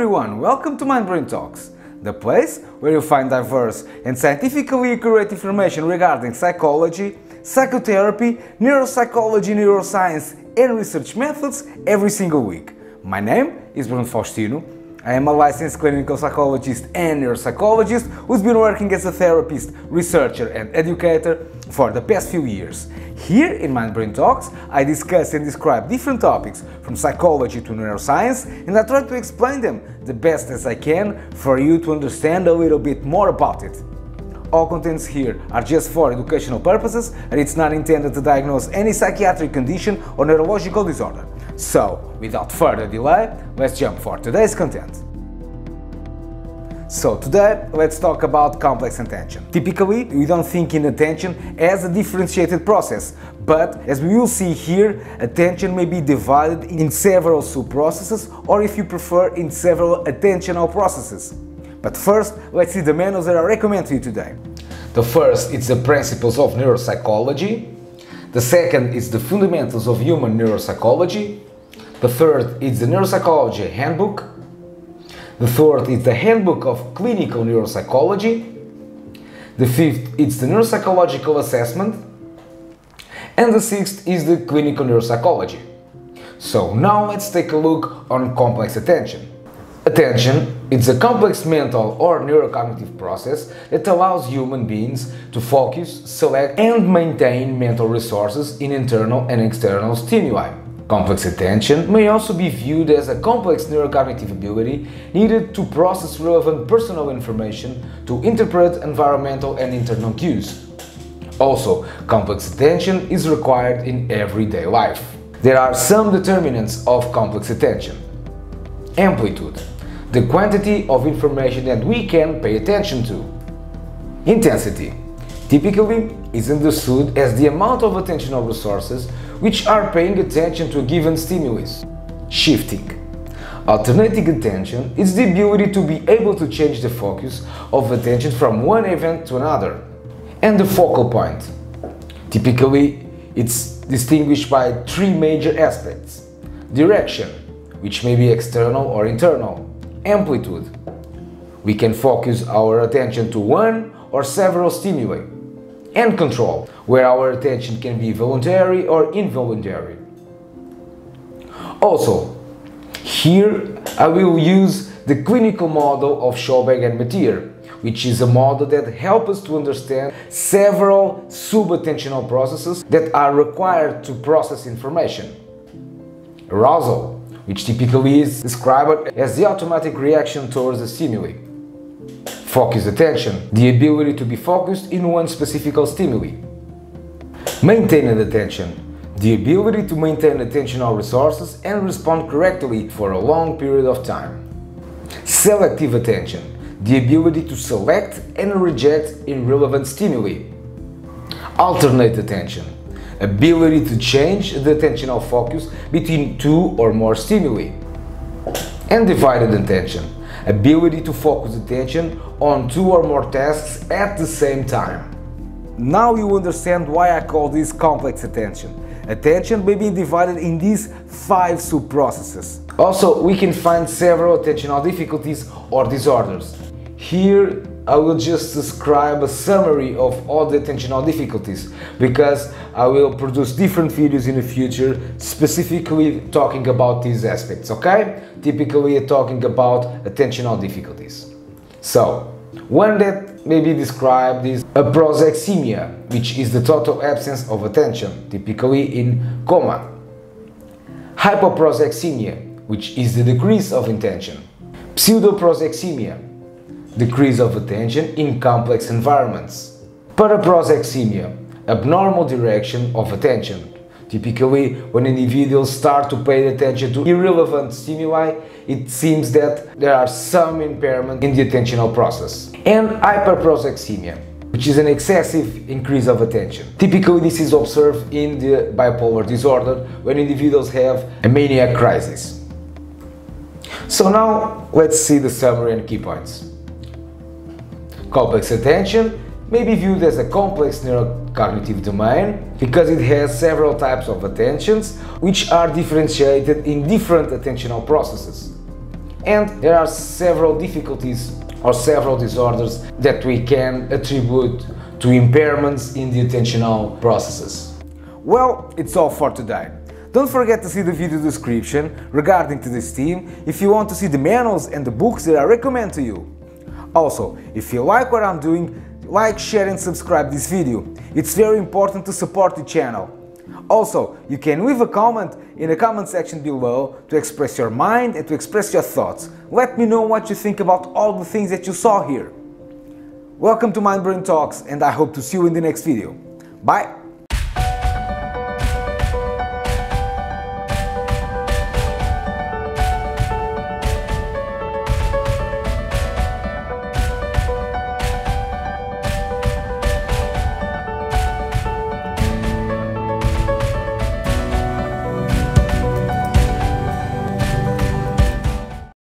everyone, welcome to Mind Brain Talks, the place where you find diverse and scientifically accurate information regarding psychology, psychotherapy, neuropsychology, neuroscience and research methods every single week. My name is Bruno Faustino. I am a licensed clinical psychologist and neuropsychologist who's been working as a therapist, researcher and educator for the past few years. Here in Mind Brain Talks, I discuss and describe different topics from psychology to neuroscience, and I try to explain them the best as I can for you to understand a little bit more about it. All contents here are just for educational purposes, and it's not intended to diagnose any psychiatric condition or neurological disorder. So, without further delay, let's jump for today's content. So today, let's talk about complex attention. Typically, we don't think in attention as a differentiated process, but as we will see here, attention may be divided in several sub-processes, or if you prefer, in several attentional processes. But first, let's see the manuals that I recommend to you today. The first is the Principles of Neuropsychology. The second is the Fundamentals of Human Neuropsychology. The third is the Neuropsychology Handbook. The fourth is the Handbook of Clinical Neuropsychology. The fifth is the Neuropsychological Assessment. And the sixth is the Clinical Neuropsychology. So now let's take a look on complex attention. Attention is a complex mental or neurocognitive process that allows human beings to focus, select and maintain mental resources in internal and external stimuli. Complex attention may also be viewed as a complex neurocognitive ability needed to process relevant personal information, to interpret environmental and internal cues. Also, complex attention is required in everyday life. There are some determinants of complex attention. Amplitude, the quantity of information that we can pay attention to. Intensity, typically is understood as the amount of attentional resources which are paying attention to a given stimulus. Shifting, alternating attention is the ability to be able to change the focus of attention from one event to another. And the focal point. Typically, it's distinguished by three major aspects. Direction, which may be external or internal. Amplitude, we can focus our attention to one or several stimuli. And control, where our attention can be voluntary or involuntary. Also, here I will use the clinical model of Schoberg and Mattir, which is a model that helps us to understand several sub-attentional processes that are required to process information. Arousal, which typically is described as the automatic reaction towards a stimuli. Focused attention, the ability to be focused in one specific stimuli. Maintained attention, the ability to maintain attentional resources and respond correctly for a long period of time. Selective attention, the ability to select and reject irrelevant stimuli. Alternate attention, ability to change the attentional focus between two or more stimuli. And divided attention, ability to focus attention on two or more tasks at the same time. Now you understand why I call this complex attention. Attention may be divided in these five sub-processes. Also, we can find several attentional difficulties or disorders. Here I will just describe a summary of all the attentional difficulties, because I will produce different videos in the future specifically talking about these aspects, okay? Typically talking about attentional difficulties. So, one that may be described is hyperprosexemia, which is the total absence of attention, typically in coma. Hypoprosexemia, which is the decrease of intention. Pseudoprosexemia, decrease of attention in complex environments. Paraprosexemia, abnormal direction of attention. Typically, when individuals start to pay attention to irrelevant stimuli, it seems that there are some impairment in the attentional process. And hyperprosexemia, which is an excessive increase of attention. Typically, this is observed in the bipolar disorder when individuals have a mania crisis. So now, let's see the summary and key points. Complex attention may be viewed as a complex neurocognitive domain because it has several types of attentions which are differentiated in different attentional processes. And there are several difficulties or several disorders that we can attribute to impairments in the attentional processes. Well, it's all for today. Don't forget to see the video description regarding to this theme if you want to see the manuals and the books that I recommend to you. Also, if you like what I'm doing, like, share and subscribe this video. It's very important to support the channel. Also, you can leave a comment in the comment section below to express your mind and to express your thoughts. Let me know what you think about all the things that you saw here. Welcome to Mind Brain Talks, and I hope to see you in the next video. Bye!